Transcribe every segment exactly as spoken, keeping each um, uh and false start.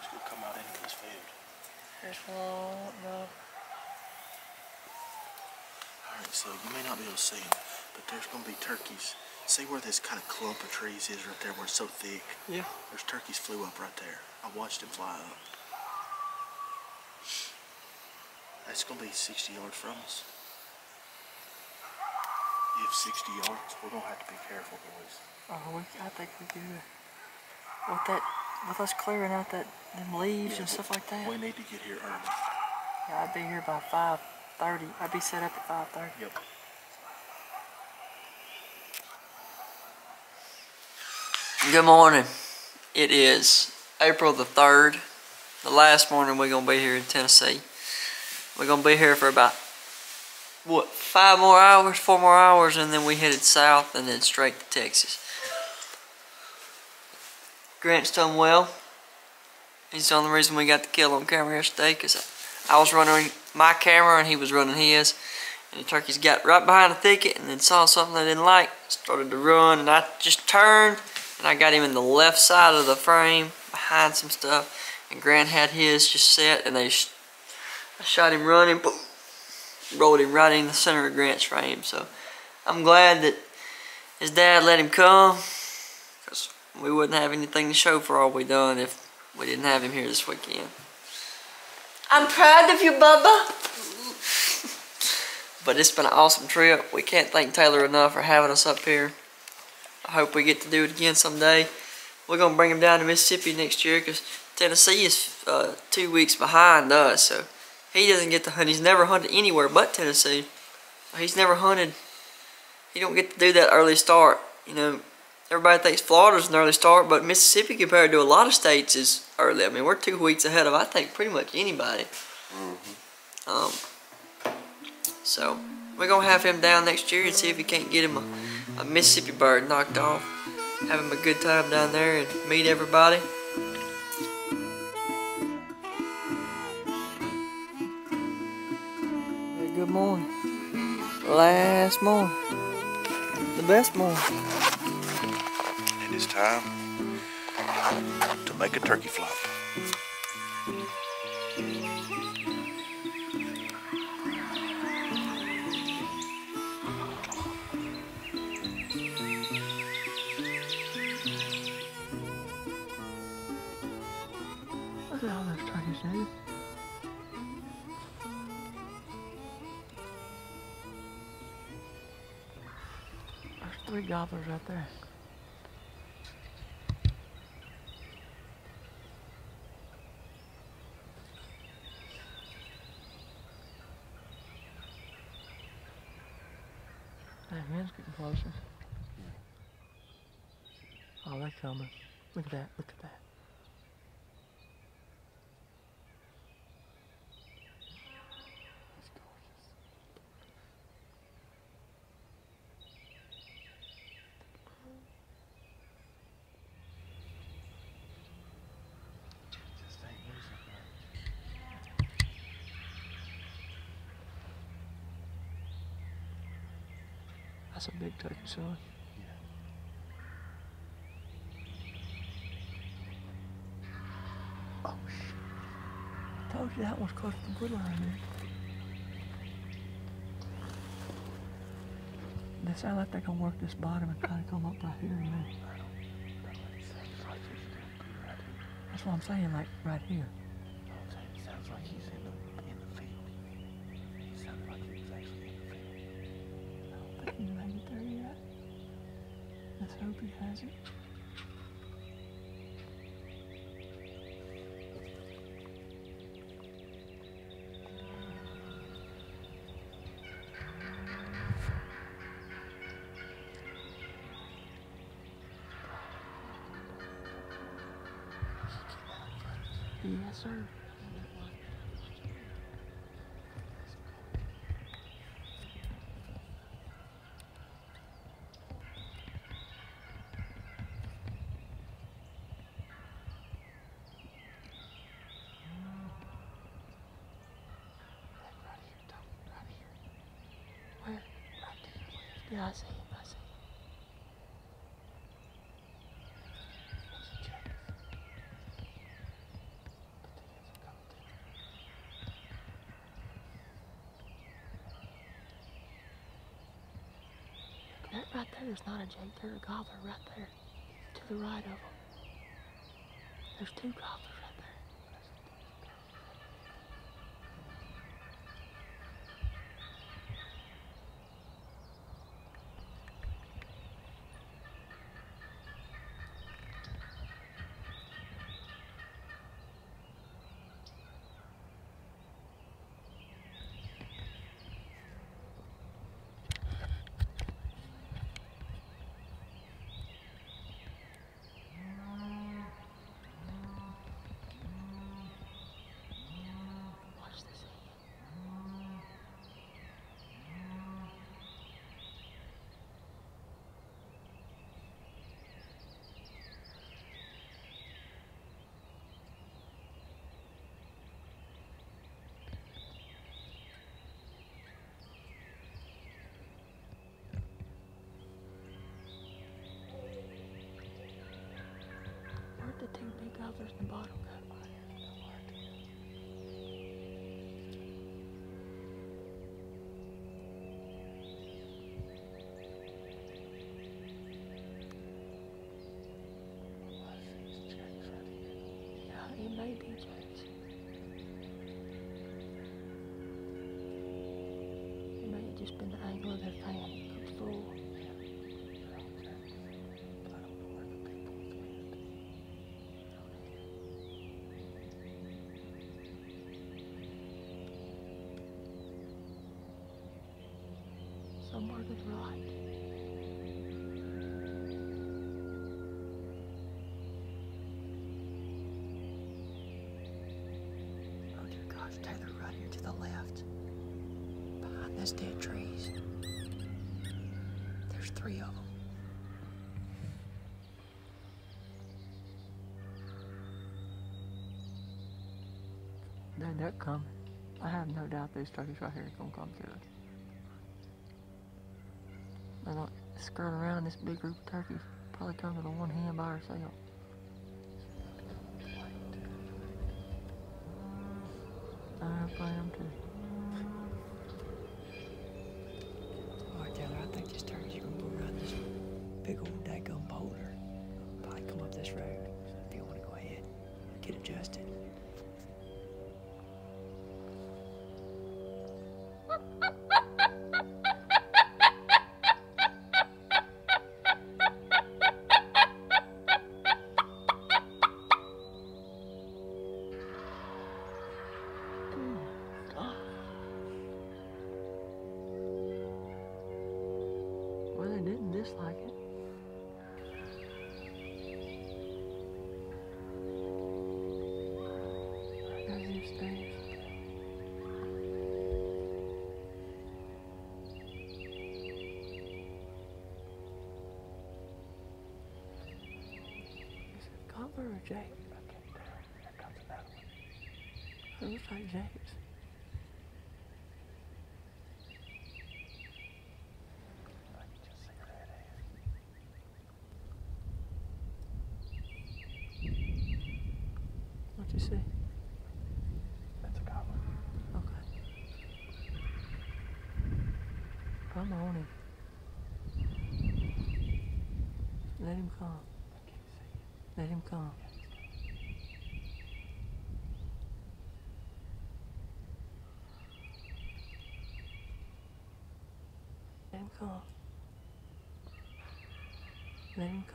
it's going to come out into this field. There's one, no. Alright, so you may not be able to see them, but there's going to be turkeys. See where this kind of clump of trees is right there where it's so thick? Yeah. There's turkeys flew up right there. I watched them fly up. That's going to be sixty yards from us. If sixty yards, we're going to have to be careful, boys. Oh, we, I think we do. With that, with us clearing out that them leaves yeah, and stuff like that. We need to get here early. Yeah, I'd be here by five thirty. I'd be set up at five thirty. Yep. Good morning. It is April the third. The last morning we're going to be here in Tennessee. We're going to be here for about, what, five more hours, four more hours, and then we headed south and then straight to Texas. Grant's done well. He's the only reason we got the kill on camera yesterday, because I was running my camera and he was running his. And the turkeys got right behind the thicket and then saw something they didn't like, started to run, and I just turned and I got him in the left side of the frame behind some stuff. And Grant had his just set, and they sh I shot him running, boom, rolled him right in the center of Grant's frame. So I'm glad that his dad let him come, because we wouldn't have anything to show for all we done if we didn't have him here this weekend. I'm proud of you, Bubba. But it's been an awesome trip. We can't thank Taylor enough for having us up here. I hope we get to do it again someday. We're going to bring him down to Mississippi next year, because Tennessee is uh, two weeks behind us. So he doesn't get to hunt. He's never hunted anywhere but Tennessee. He's never hunted. He don't get to do that early start, you know. Everybody thinks Florida's an early start, but Mississippi compared to a lot of states is early. I mean, we're two weeks ahead of, I think, pretty much anybody. Mm-hmm. Um, so, we're going to have him down next year and see if we can't get him a, a Mississippi bird knocked off. Have him a good time down there and meet everybody. Good morning. Last morning. The best morning. It is time to make a turkey flop. Look at all those turkeys, dude. There's three gobblers right there. That man's getting closer. Oh, they're coming. Look at that, look at that. That's gorgeous. That's a big turkey, son. Yeah. Oh, shit. I told you that one's close to the wood line there. They sound like they're going to work this bottom and try to come up right here and there. That's what I'm saying, like right here. It sounds like he's in the, in the field. He sounded like he was actually in the field. Let's hope he has it. Yes, sir. Yeah, I see him, I see him. Right there is not a jake, there's a gobbler right there, to the right of them. There's two gobblers right there. The two big others in the bottom go. Yeah, it may be jakes. It may have just been the angle of their fan. It's full. Somewhere to the right. Oh dear gosh, Taylor, right here to the left. Behind those dead trees. There's three of them. They're, they're coming. I have no doubt these turkeys right here are gonna come to us. They're not skirting around this big group of turkeys. Probably come with a one hand by herself. I hope I am too. Alright, Taylor, I think this turkey's gonna go around this big old daggum boulder. Probably come up this road. If you want to go ahead and get adjusted. Dislike it. There's these things. Is it gobbler or jake? Here comes another one. It looks like jakes. You see? That's a gobbler. Okay. Come on him. Let him come. I can't see it. Let him come. Yeah. Let him come. Let him come. There you go.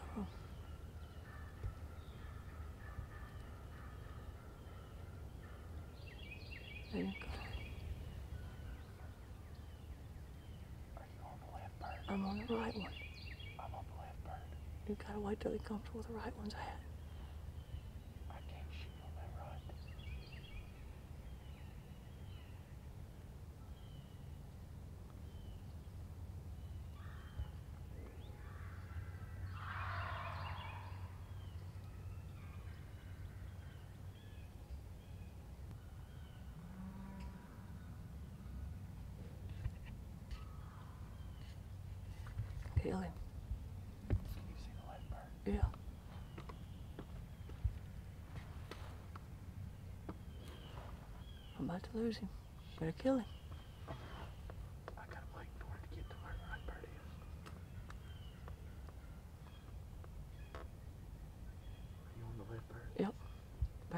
Are you on the left bird? I'm on the right one. I'm on the left bird. You gotta wait till he comes to where the right one's at. I can't shoot on that right. Kill him. Can you see the light bird? Yeah. I'm about to lose him. Better kill him. I gotta wait for him to get to where the light bird is.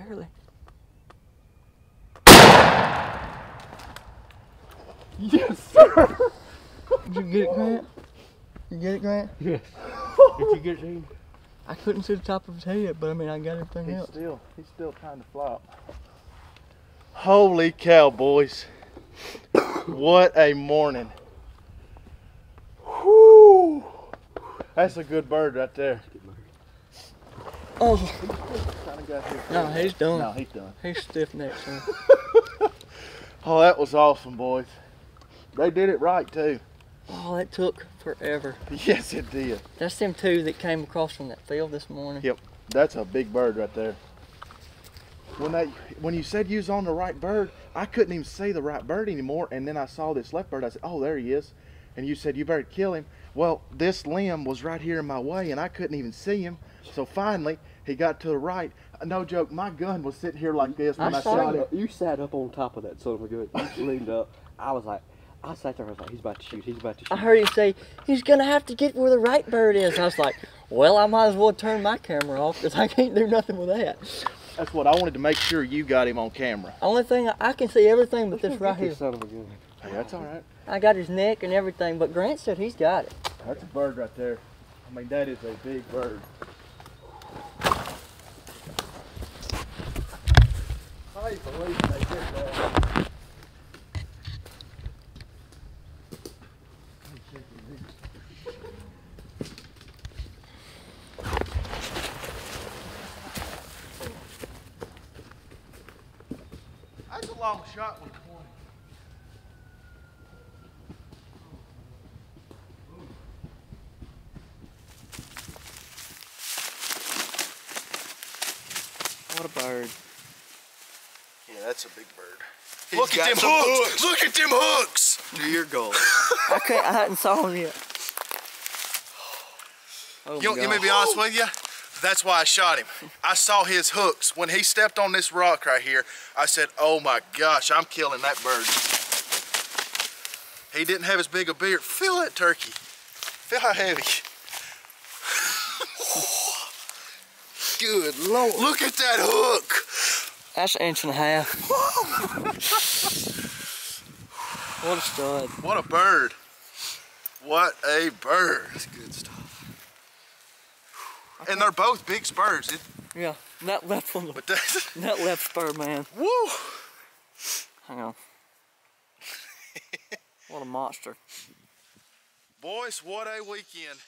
barely. Yes, sir! Did you get it, Grant? You get it, Grant? Yes. Did you get it, Gene? I couldn't see the top of his head, but I mean, I got everything else. He's still, he's still trying to flop. Holy cow, boys. What a morning. Whew. That's a good bird right there. Oh. No, he's done. No, he's done. He's stiff-necked, son. Oh, that was awesome, boys. They did it right, too. Oh, that took forever. Yes, it did. That's them two that came across from that field this morning. Yep, that's a big bird right there. When they, when you said you was on the right bird, I couldn't even see the right bird anymore, and then I saw this left bird. I said, oh, there he is. And you said, you better kill him. Well, this limb was right here in my way, and I couldn't even see him. So finally, he got to the right. No joke, my gun was sitting here like this when I, I shot it. You sat up on top of that son of a gun. You leaned up. I was like, I sat there and I was like, he's about to shoot, he's about to shoot. I heard him say, he's going to have to get where the right bird is. I was like, well, I might as well turn my camera off because I can't do nothing with that. That's what I wanted to make sure you got him on camera. Only thing, I, I can see everything but this right here. Son of a gun. Hey, that's all right. I got his neck and everything, but Grant said he's got it. That's a bird right there. I mean, that is a big bird. I believe they did that. That's a long shot with twenty. What a bird. Yeah, that's a big bird. He's Look at them hooks. hooks! Look at them hooks! You're gold. I can't, I hadn't saw them yet. Oh, you, you may be honest with you, that's why I shot him. I saw his hooks. When he stepped on this rock right here, I said, oh my gosh, I'm killing that bird. He didn't have as big a beard. Feel that turkey. Feel how heavy. Good Lord. Look at that hook. That's an inch and a half. What a stud. What a bird. What a bird. That's good stuff. And they're both big spurs. It, yeah, that left one. But that, that left spur, man. Woo! Hang on. What a monster. Boys, what a weekend.